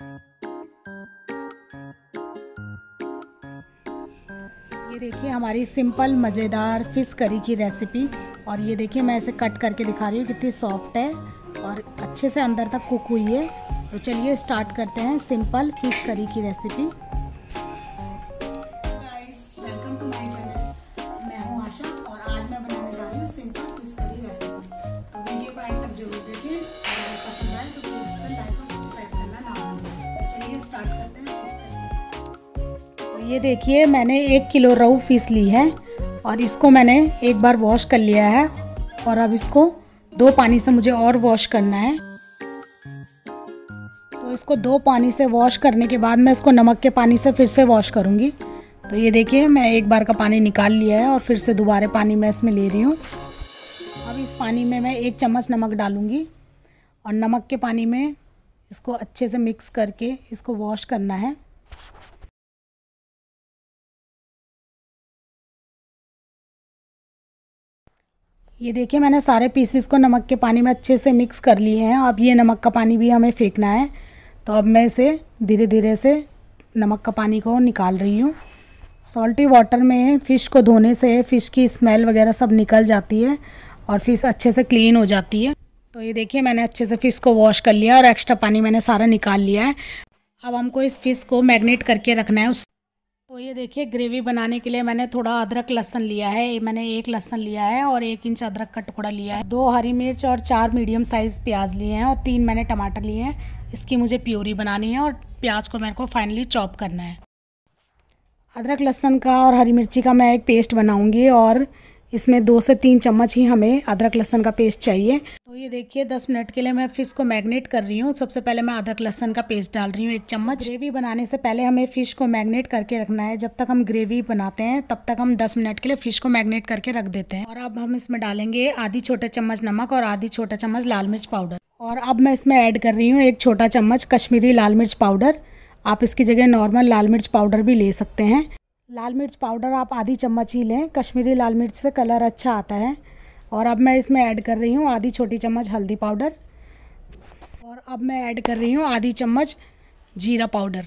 ये देखिए हमारी सिंपल मज़ेदार फ़िश करी की रेसिपी। और ये देखिए मैं इसे कट करके दिखा रही हूँ, कितनी सॉफ्ट है और अच्छे से अंदर तक कुक हुई है। तो चलिए स्टार्ट करते हैं सिंपल फ़िश करी की recipe. Guys welcome to my channel, मैं हूँ आशा और आज मैं बनाने जा रही हूँ सिंपल फ़िश करी रेसिपी। तो वीडियो को एंड तक जरूर देखें, पसंद आए तो प्लीज़ इसे लाइक और सब्सक्राइब करना ना भूलें। चलिए स्टार्ट करते हैं। ये देखिए मैंने 1 किलो रोहू फिश ली है और इसको मैंने एक बार वॉश कर लिया है और अब इसको 2 पानी से मुझे और वॉश करना है। तो इसको 2 पानी से वॉश करने के बाद मैं इसको नमक के पानी से फिर से वॉश करूँगी। तो ये देखिए मैं एक बार का पानी निकाल लिया है और फिर से दोबारा पानी मैं इसमें ले रही हूँ। अब इस पानी में मैं 1 चम्मच नमक डालूँगी और नमक के पानी में इसको अच्छे से मिक्स करके इसको वॉश करना है। ये देखिए मैंने सारे पीसेस को नमक के पानी में अच्छे से मिक्स कर लिए हैं। अब ये नमक का पानी भी हमें फेंकना है, तो अब मैं इसे धीरे धीरे से नमक का पानी को निकाल रही हूँ। सॉल्टी वाटर में फ़िश को धोने से फ़िश की स्मेल वगैरह सब निकल जाती है और फ़िश अच्छे से क्लीन हो जाती है। तो ये देखिए मैंने अच्छे से फ़िश को वॉश कर लिया और एक्स्ट्रा पानी मैंने सारा निकाल लिया है। अब हमको इस फ़िश को मैरिनेट करके रखना है। तो ये देखिए ग्रेवी बनाने के लिए मैंने थोड़ा अदरक लहसुन लिया है। मैंने 1 लहसुन लिया है और 1 इंच अदरक का टुकड़ा लिया है, 2 हरी मिर्च और 4 मीडियम साइज़ प्याज लिए हैं और 3 मैंने टमाटर लिए हैं। इसकी मुझे प्योरी बनानी है और प्याज को मेरे को फाइनली चॉप करना है। अदरक लहसुन का और हरी मिर्ची का मैं एक पेस्ट बनाऊँगी और इसमें 2 से 3 चम्मच ही हमें अदरक लहसुन का पेस्ट चाहिए। तो ये देखिए 10 मिनट के लिए मैं फ़िश को मैरिनेट कर रही हूँ। सबसे पहले मैं अदरक लहसुन का पेस्ट डाल रही हूँ 1 चम्मच। ग्रेवी बनाने से पहले हमें फ़िश को मैरिनेट करके रखना है। जब तक हम ग्रेवी बनाते हैं तब तक हम 10 मिनट के लिए फ़िश को मैरिनेट करके रख देते हैं। और अब हम इसमें डालेंगे आधी छोटे चम्मच नमक और आधी छोटा चम्मच लाल मिर्च पाउडर। और अब मैं इसमें ऐड कर रही हूँ 1 छोटा चम्मच कश्मीरी लाल मिर्च पाउडर। आप इसकी जगह नॉर्मल लाल मिर्च पाउडर भी ले सकते हैं। लाल मिर्च पाउडर आप आधी चम्मच ही लें, कश्मीरी लाल मिर्च से कलर अच्छा आता है। और अब मैं इसमें ऐड कर रही हूँ आधी छोटी चम्मच हल्दी पाउडर और अब मैं ऐड कर रही हूँ आधी चम्मच जीरा पाउडर।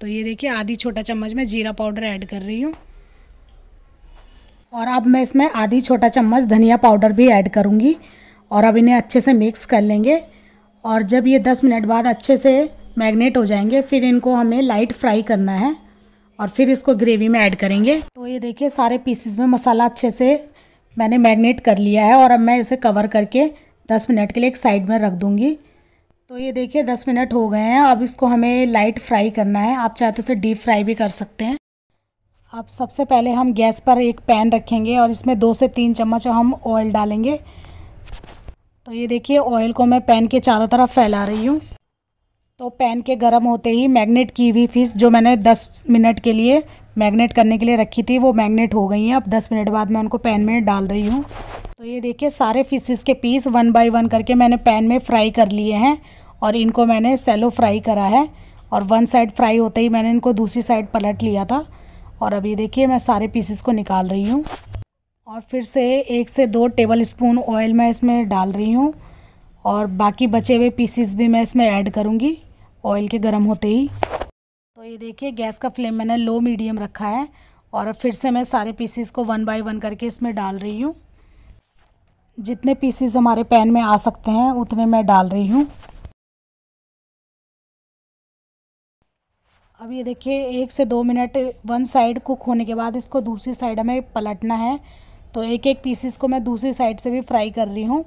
तो ये देखिए आधी छोटा चम्मच मैं जीरा पाउडर ऐड कर रही हूँ। और अब मैं इसमें आधी छोटा चम्मच धनिया पाउडर भी ऐड करूँगी। और अब इन्हें अच्छे से मिक्स कर लेंगे और जब ये 10 मिनट बाद अच्छे से मैरिनेट हो जाएंगे फिर इनको हमें लाइट फ्राई करना है और फिर इसको ग्रेवी में ऐड करेंगे। तो ये देखिए सारे पीसेस में मसाला अच्छे से मैंने मैरिनेट कर लिया है और अब मैं इसे कवर करके 10 मिनट के लिए एक साइड में रख दूँगी। तो ये देखिए 10 मिनट हो गए हैं। अब इसको हमें लाइट फ्राई करना है, आप चाहे तो इसे डीप फ्राई भी कर सकते हैं। अब सबसे पहले हम गैस पर एक पैन रखेंगे और इसमें 2 से 3 चम्मच हम ऑयल डालेंगे। तो ये देखिए ऑयल को मैं पैन के चारों तरफ फैला रही हूँ। तो पैन के गरम होते ही मैरिनेट की हुई फ़िश जो मैंने 10 मिनट के लिए मैरिनेट करने के लिए रखी थी वो मैरिनेट हो गई हैं। अब 10 मिनट बाद मैं उनको पैन में डाल रही हूँ। तो ये देखिए सारे फिशेस के पीस 1 बाय 1 करके मैंने पैन में फ्राई कर लिए हैं और इनको मैंने सैलो फ्राई करा है। और 1 साइड फ्राई होते ही मैंने इनको दूसरी साइड पलट लिया था। और अब ये देखिए मैं सारे पीसेस को निकाल रही हूँ और फिर से 1 से 2 टेबल स्पून ऑयल मैं इसमें डाल रही हूँ और बाकी बचे हुए पीसेस भी मैं इसमें ऐड करूँगी ऑयल के गर्म होते ही। तो ये देखिए गैस का फ्लेम मैंने लो मीडियम रखा है और अब फिर से मैं सारे पीसेस को 1 बाय 1 करके इसमें डाल रही हूँ। जितने पीसेस हमारे पैन में आ सकते हैं उतने मैं डाल रही हूँ। अब ये देखिए 1 से 2 मिनट 1 साइड कुक होने के बाद इसको दूसरी साइड हमें पलटना है। तो एक एक पीसेस को मैं दूसरी साइड से भी फ्राई कर रही हूँ।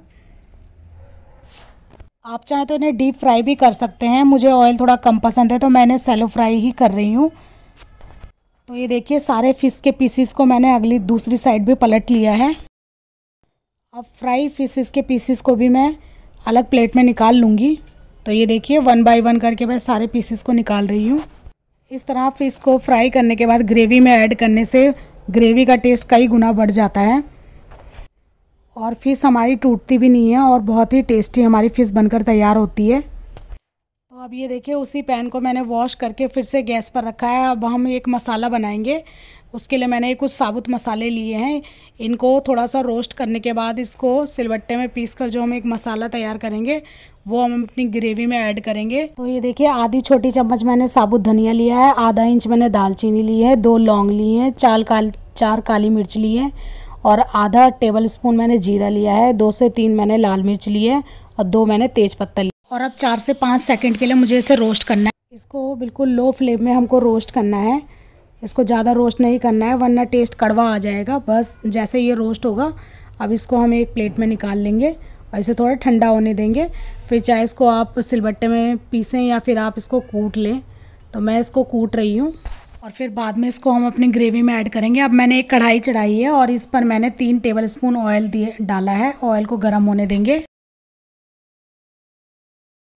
आप चाहें तो इन्हें डीप फ्राई भी कर सकते हैं। मुझे ऑयल थोड़ा कम पसंद है तो मैंने सैलो फ्राई ही कर रही हूँ। तो ये देखिए सारे फ़िश के पीसेस को मैंने अगली दूसरी साइड भी पलट लिया है। अब फ्राई फिशेस के पीसेस को भी मैं अलग प्लेट में निकाल लूँगी। तो ये देखिए 1 बाय 1 करके मैं सारे पीसेस को निकाल रही हूँ। इस तरह फ़िश को फ्राई करने के बाद ग्रेवी में ऐड करने से ग्रेवी का टेस्ट कई गुना बढ़ जाता है और फ़िश हमारी टूटती भी नहीं है और बहुत ही टेस्टी हमारी फ़िश बनकर तैयार होती है। तो अब ये देखिए उसी पैन को मैंने वॉश करके फिर से गैस पर रखा है। अब हम एक मसाला बनाएंगे, उसके लिए मैंने कुछ साबुत मसाले लिए हैं। इनको थोड़ा सा रोस्ट करने के बाद इसको सिलबट्टे में पीस कर जो हम एक मसाला तैयार करेंगे वो हम अपनी ग्रेवी में ऐड करेंगे। तो ये देखिए आधी छोटी चम्मच मैंने साबुत धनिया लिया है, आधा इंच मैंने दालचीनी ली है, 2 लौंग लिए हैं, 4 काली मिर्च ली है और आधा टेबलस्पून मैंने जीरा लिया है, 2 से 3 मैंने लाल मिर्च ली है और 2 मैंने तेज पत्ता लिया। और अब 4 से 5 सेकेंड के लिए मुझे इसे रोस्ट करना है। इसको बिल्कुल लो फ्लेम में हमको रोस्ट करना है, इसको ज़्यादा रोस्ट नहीं करना है वरना टेस्ट कड़वा आ जाएगा। बस जैसे ये रोस्ट होगा अब इसको हम एक प्लेट में निकाल लेंगे और इसे थोड़ा ठंडा होने देंगे। फिर चाहे इसको आप सिलबट्टे में पीसें या फिर आप इसको कूट लें, तो मैं इसको कूट रही हूँ और फिर बाद में इसको हम अपनी ग्रेवी में ऐड करेंगे। अब मैंने एक कढ़ाई चढ़ाई है और इस पर मैंने 3 टेबलस्पून ऑयल डाला है। ऑयल को गर्म होने देंगे।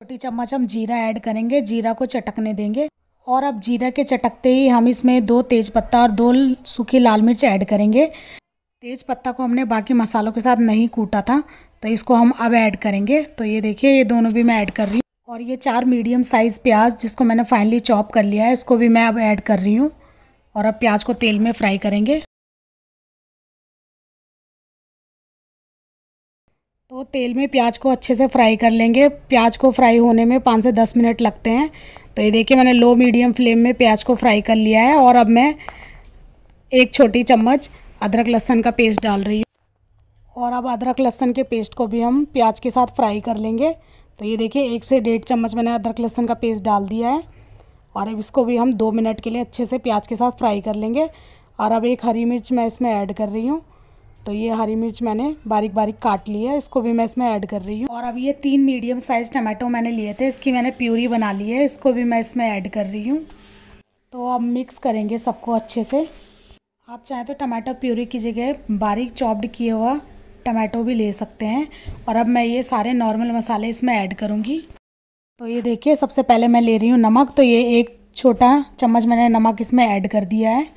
छोटी चम्मच हम जीरा ऐड करेंगे, जीरा को चटकने देंगे और अब जीरा के चटकते ही हम इसमें 2 तेज पत्ता और 2 सूखी लाल मिर्च ऐड करेंगे। तेज पत्ता को हमने बाकी मसालों के साथ नहीं कूटा था तो इसको हम अब ऐड करेंगे। तो ये देखिए ये दोनों भी मैं ऐड कर रही हूँ और ये 4 मीडियम साइज़ प्याज जिसको मैंने फाइनली चॉप कर लिया है इसको भी मैं अब ऐड कर रही हूँ और अब प्याज को तेल में फ्राई करेंगे। तो तेल में प्याज को अच्छे से फ्राई कर लेंगे। प्याज को फ्राई होने में 5 से 10 मिनट लगते हैं। तो ये देखिए मैंने लो मीडियम फ्लेम में प्याज को फ्राई कर लिया है और अब मैं 1 छोटी चम्मच अदरक लहसुन का पेस्ट डाल रही हूँ और अब अदरक लहसुन के पेस्ट को भी हम प्याज के साथ फ्राई कर लेंगे। तो ये देखिए 1 से 1.5 चम्मच मैंने अदरक लहसुन का पेस्ट डाल दिया है और अब इसको भी हम 2 मिनट के लिए अच्छे से प्याज के साथ फ्राई कर लेंगे। और अब एक हरी मिर्च मैं इसमें ऐड कर रही हूँ। तो ये हरी मिर्च मैंने बारीक बारीक काट ली है, इसको भी मैं इसमें ऐड कर रही हूँ। और अब ये 3 मीडियम साइज़ टमाटो मैंने लिए थे, इसकी मैंने प्यूरी बना ली है, इसको भी मैं इसमें ऐड कर रही हूँ। तो अब मिक्स करेंगे सबको अच्छे से। आप चाहें तो टमाटो प्यूरी की जगह बारीक चॉप्ड किए हुआ टमाटो भी ले सकते हैं। और अब मैं ये सारे नॉर्मल मसाले इसमें ऐड करूँगी। तो ये देखिए सबसे पहले मैं ले रही हूँ नमक। तो ये 1 छोटा चम्मच मैंने नमक इसमें ऐड कर दिया है।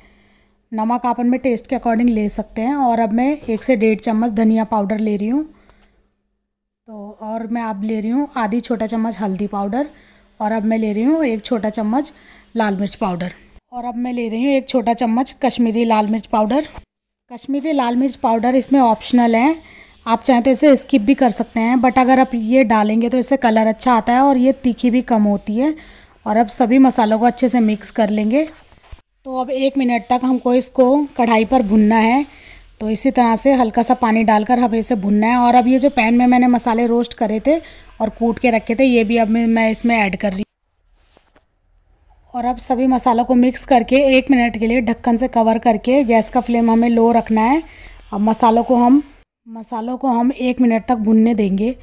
नमक आप अपने टेस्ट के अकॉर्डिंग ले सकते हैं। और अब मैं 1 से 1.5 चम्मच धनिया पाउडर ले रही हूँ। तो और मैं अब ले रही हूँ आधी छोटा चम्मच हल्दी पाउडर और अब मैं ले रही हूँ 1 छोटा चम्मच लाल मिर्च पाउडर और अब मैं ले रही हूँ 1 छोटा चम्मच कश्मीरी लाल मिर्च पाउडर। कश्मीरी लाल मिर्च पाउडर इसमें ऑप्शनल है, आप चाहें तो इसे स्किप भी कर सकते हैं, बट अगर आप ये डालेंगे तो इससे कलर अच्छा आता है और ये तीखी भी कम होती है। और अब सभी मसालों को अच्छे से मिक्स कर लेंगे। तो अब 1 मिनट तक हमको इसको कढ़ाई पर भुनना है। तो इसी तरह से हल्का सा पानी डालकर हमें इसे भुनना है। और अब ये जो पैन में मैंने मसाले रोस्ट करे थे और कूट के रखे थे ये भी अब मैं इसमें ऐड कर रही हूँ। और अब सभी मसालों को मिक्स करके 1 मिनट के लिए ढक्कन से कवर करके गैस का फ्लेम हमें लो रखना है। अब मसालों को हम 1 मिनट तक भुनने देंगे।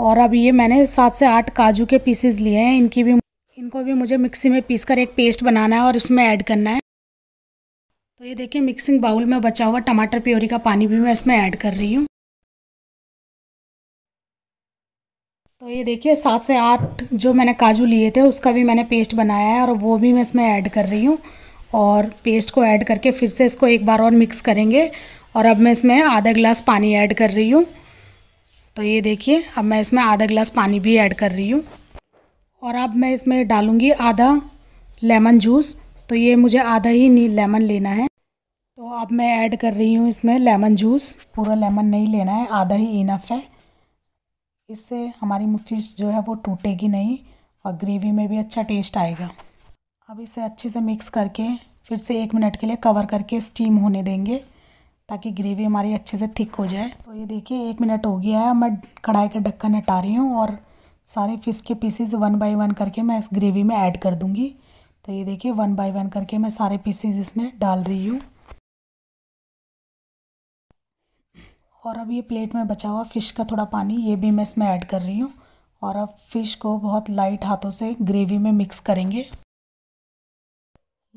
और अब ये मैंने 7 से 8 काजू के पीसेस लिए हैं, इनको भी मुझे मिक्सी में पीसकर एक पेस्ट बनाना है और इसमें ऐड करना है। तो ये देखिए मिक्सिंग बाउल में बचा हुआ टमाटर प्योरी का पानी भी मैं इसमें ऐड कर रही हूँ। तो ये देखिए 7 से 8 जो मैंने काजू लिए थे उसका भी मैंने पेस्ट बनाया है और वो भी मैं इसमें ऐड कर रही हूँ। और पेस्ट को ऐड करके फिर से इसको एक बार और मिक्स करेंगे। और अब मैं इसमें आधा गिलास पानी ऐड कर रही हूँ। तो ये देखिए अब मैं इसमें आधा गिलास पानी भी ऐड कर रही हूँ। और अब मैं इसमें डालूँगी आधा लेमन जूस। तो ये मुझे आधा ही लेमन लेना है। तो अब मैं ऐड कर रही हूँ इसमें लेमन जूस। पूरा लेमन नहीं लेना है, आधा ही इनफ है। इससे हमारी फिश जो है वो टूटेगी नहीं और ग्रेवी में भी अच्छा टेस्ट आएगा। अब इसे अच्छे से मिक्स करके फिर से 1 मिनट के लिए कवर करके स्टीम होने देंगे ताकि ग्रेवी हमारी अच्छे से थिक हो जाए। तो ये देखिए 1 मिनट हो गया है। मैं कढ़ाई का ढक्कन हटा रही हूँ और सारे फ़िश के पीसेस 1 by 1 करके मैं इस ग्रेवी में ऐड कर दूँगी। तो ये देखिए 1 by 1 करके मैं सारे पीसेस इसमें डाल रही हूँ। और अब ये प्लेट में बचा हुआ फ़िश का थोड़ा पानी ये भी मैं इसमें ऐड कर रही हूँ। और अब फ़िश को बहुत लाइट हाथों से ग्रेवी में मिक्स करेंगे।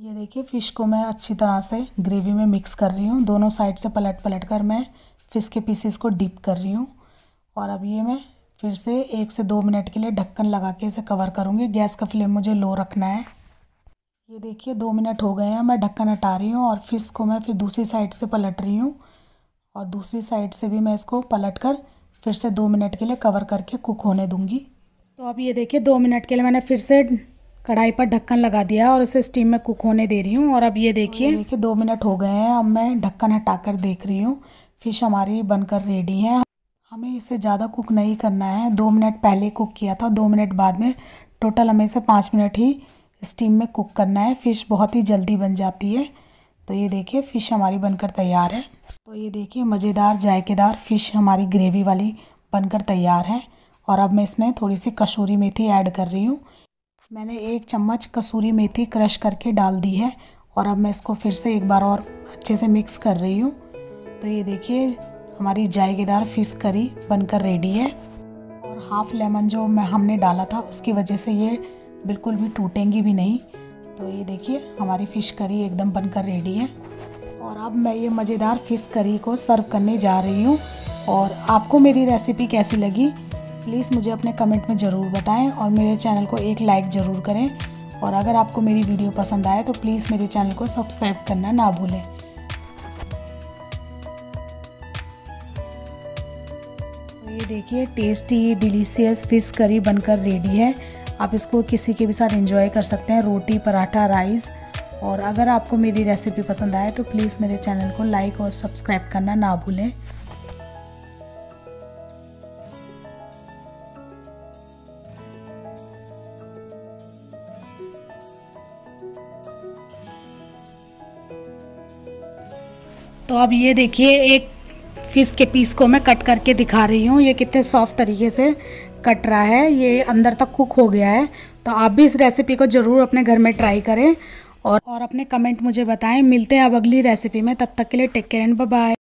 ये देखिए फ़िश को मैं अच्छी तरह से ग्रेवी में मिक्स कर रही हूँ। दोनों साइड से पलट पलट कर मैं फ़िश के पीसेस को डिप कर रही हूँ। और अब ये मैं फिर से 1 से 2 मिनट के लिए ढक्कन लगा के इसे कवर करूँगी। गैस का फ्लेम मुझे लो रखना है। ये देखिए 2 मिनट हो गए हैं। मैं ढक्कन हटा रही हूँ और फिश को मैं फिर दूसरी साइड से पलट रही हूँ। और दूसरी साइड से भी मैं इसको पलट कर फिर से 2 मिनट के लिए कवर करके कुक होने दूँगी। तो अब ये देखिए 2 मिनट के लिए मैंने फिर से कढ़ाई पर ढक्कन लगा दिया और इसे स्टीम में कुक होने दे रही हूँ। और अब ये देखिए 2 मिनट हो गए हैं। अब मैं ढक्कन हटाकर देख रही हूँ। फिश हमारी बनकर रेडी है। हमें इसे ज़्यादा कुक नहीं करना है। 2 मिनट पहले कुक किया था, 2 मिनट बाद में, टोटल हमें इसे 5 मिनट ही स्टीम में कुक करना है। फ़िश बहुत ही जल्दी बन जाती है। तो ये देखिए फ़िश हमारी बनकर तैयार है। तो ये देखिए मज़ेदार जायकेदार फ़िश हमारी ग्रेवी वाली बनकर तैयार है। और अब मैं इसमें थोड़ी सी कसूरी मेथी ऐड कर रही हूँ। मैंने 1 चम्मच कसूरी मेथी क्रश करके डाल दी है। और अब मैं इसको फिर से एक बार और अच्छे से मिक्स कर रही हूँ। तो ये देखिए हमारी जायकेदार फ़िश करी बनकर रेडी है। और हाफ़ लेमन जो हमने डाला था उसकी वजह से ये बिल्कुल भी टूटेंगी भी नहीं। तो ये देखिए हमारी फ़िश करी एकदम बनकर रेडी है। और अब मैं ये मज़ेदार फ़िश करी को सर्व करने जा रही हूँ। और आपको मेरी रेसिपी कैसी लगी प्लीज़ मुझे अपने कमेंट में ज़रूर बताएं। और मेरे चैनल को एक लाइक ज़रूर करें। और अगर आपको मेरी वीडियो पसंद आए तो प्लीज़ मेरे चैनल को सब्सक्राइब करना ना भूलें। तो ये देखिए टेस्टी डिलीशियस फ़िश करी बनकर रेडी है। आप इसको किसी के भी साथ एंजॉय कर सकते हैं, रोटी, पराठा, राइस। और अगर आपको मेरी रेसिपी पसंद आए तो प्लीज़ मेरे चैनल को लाइक और सब्सक्राइब करना ना भूलें। तो अब ये देखिए एक फ़िश के पीस को मैं कट करके दिखा रही हूँ। ये कितने सॉफ्ट तरीके से कट रहा है। ये अंदर तक कुक हो गया है। तो आप भी इस रेसिपी को ज़रूर अपने घर में ट्राई करें और अपने कमेंट मुझे बताएं। मिलते हैं अब अगली रेसिपी में। तब तक के लिए take care and bye bye.